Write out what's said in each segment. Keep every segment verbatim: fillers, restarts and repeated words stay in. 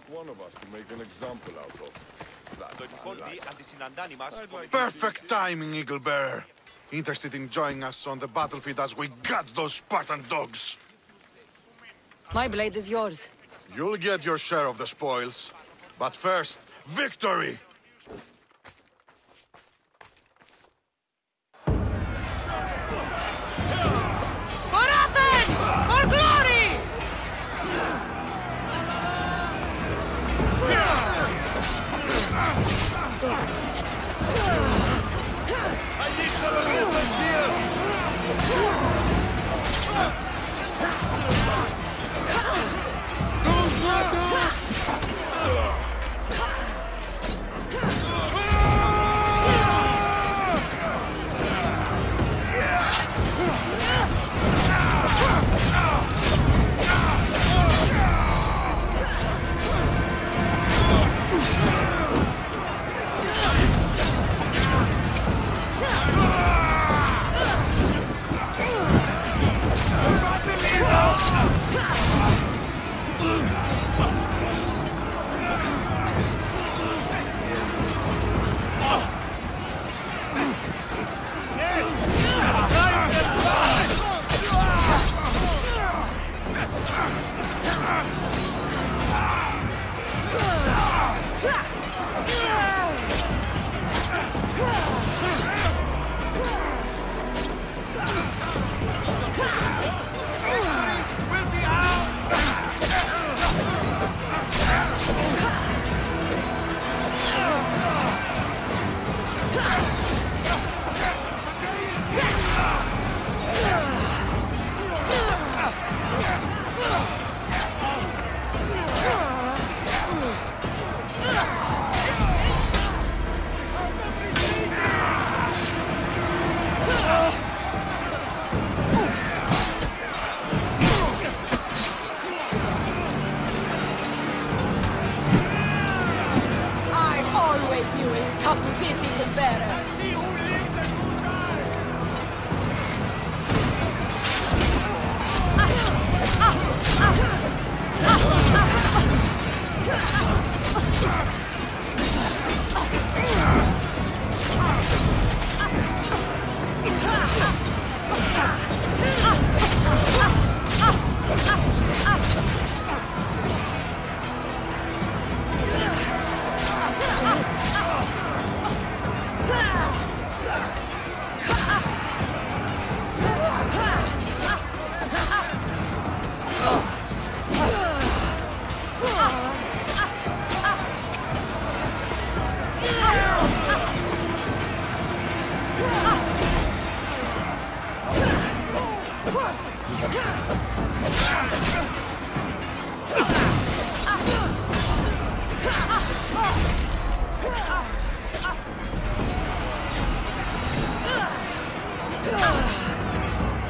pick one of us to make an example out of. Perfect timing, Eaglebearer. Interested in joining us on the battlefield as we gut those Spartan dogs. My blade is yours. You'll get your share of the spoils. But first, victory!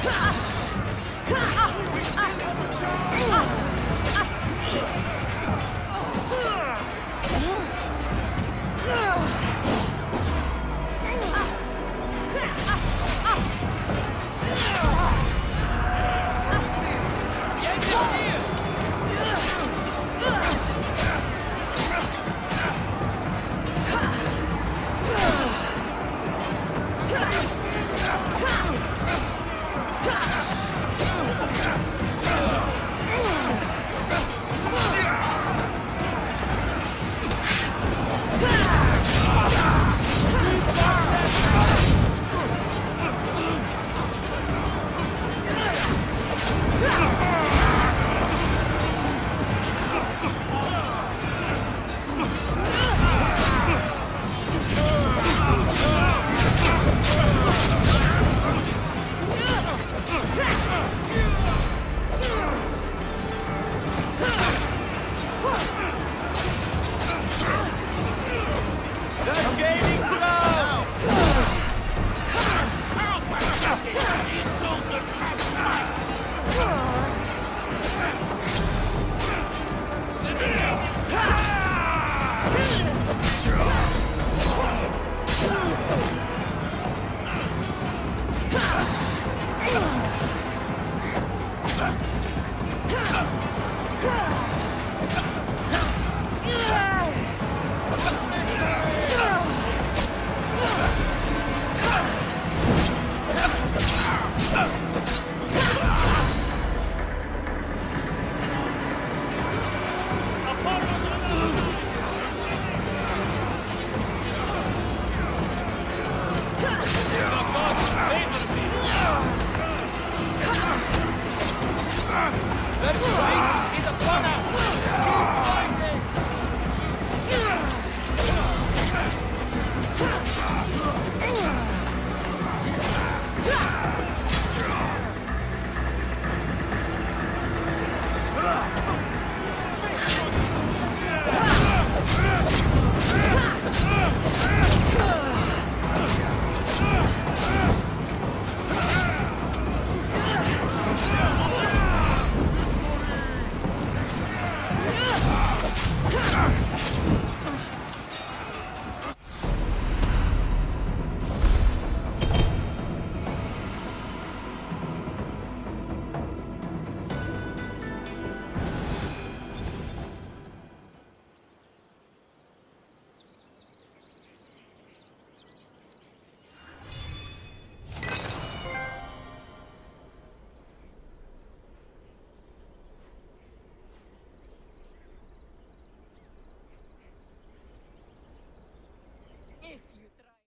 Ha!